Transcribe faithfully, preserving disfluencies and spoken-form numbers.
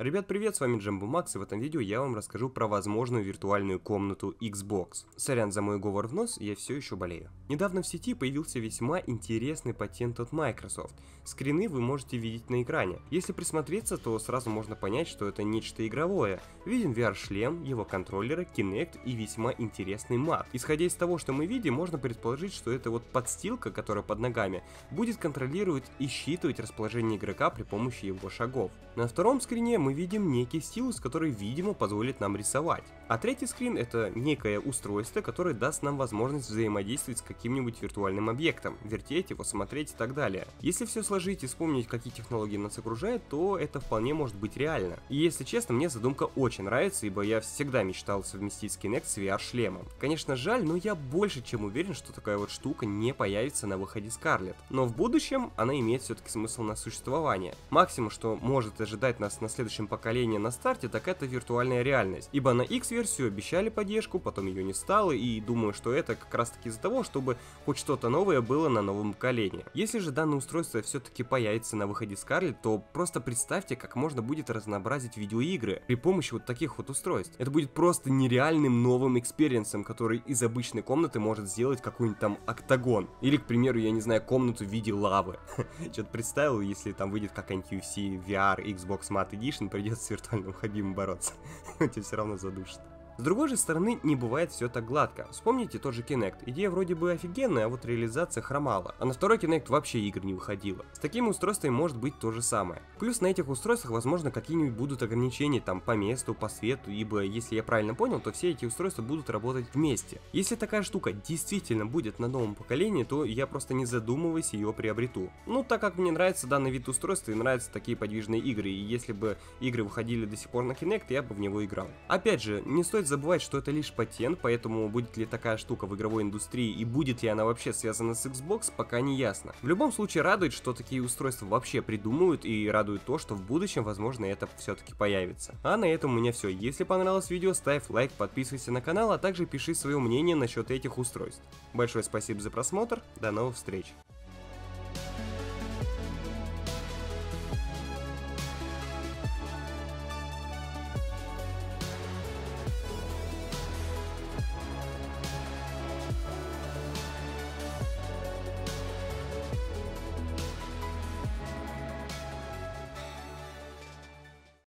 Ребят, привет, с вами Джамбо Макс, и в этом видео я вам расскажу про возможную виртуальную комнату Xbox. Сорян за мой говор в нос, я все еще болею. Недавно в сети появился весьма интересный патент от Microsoft. Скрины вы можете видеть на экране. Если присмотреться, то сразу можно понять, что это нечто игровое. Виден ви ар-шлем, его контроллеры, Kinect и весьма интересный мат. Исходя из того, что мы видим, можно предположить, что эта вот подстилка, которая под ногами, будет контролировать и считывать расположение игрока при помощи его шагов. На втором скрине мы Мы видим некий стилус, который, видимо, позволит нам рисовать. А третий скрин — это некое устройство, которое даст нам возможность взаимодействовать с каким-нибудь виртуальным объектом, вертеть его, смотреть и так далее. Если все сложить и вспомнить, какие технологии нас окружают, то это вполне может быть реально. И если честно, мне задумка очень нравится, ибо я всегда мечтал совместить Kinect с ви ар-шлемом. Конечно, жаль, но я больше чем уверен, что такая вот штука не появится на выходе Scarlett. Но в будущем она имеет все-таки смысл на существование. Максимум, что может ожидать нас на следующем поколения на старте, так это виртуальная реальность, ибо на X-версию обещали поддержку, потом ее не стало, и думаю, что это как раз таки из-за того, чтобы хоть что-то новое было на новом поколении. Если же данное устройство все-таки появится на выходе Scarlett, то просто представьте, как можно будет разнообразить видеоигры при помощи вот таких вот устройств. Это будет просто нереальным новым экспириенсом, который из обычной комнаты может сделать какой-нибудь там октагон, или, к примеру, я не знаю, комнату в виде лавы. Что-то представил, если там выйдет какая-нибудь ю эф си, ви ар, Xbox Mat Edition, придется с виртуальным Хабибом бороться, тебя все равно задушит. С другой же стороны, не бывает все так гладко. Вспомните тот же Kinect. Идея вроде бы офигенная, а вот реализация хромала. А на второй Kinect вообще игр не выходило. С такими устройствами может быть то же самое. Плюс на этих устройствах, возможно, какие-нибудь будут ограничения там по месту, по свету, ибо, если я правильно понял, то все эти устройства будут работать вместе. Если такая штука действительно будет на новом поколении, то я просто не задумываясь ее приобрету. Ну, так как мне нравится данный вид устройства и нравятся такие подвижные игры, и если бы игры выходили до сих пор на Kinect, я бы в него играл. Опять же, не стоит забывать, что это лишь патент, поэтому будет ли такая штука в игровой индустрии и будет ли она вообще связана с Xbox, пока не ясно. В любом случае радует, что такие устройства вообще придумывают, и радует то, что в будущем, возможно, это все-таки появится. А на этом у меня все. Если понравилось видео, ставь лайк, подписывайся на канал, а также пиши свое мнение насчет этих устройств. Большое спасибо за просмотр, до новых встреч!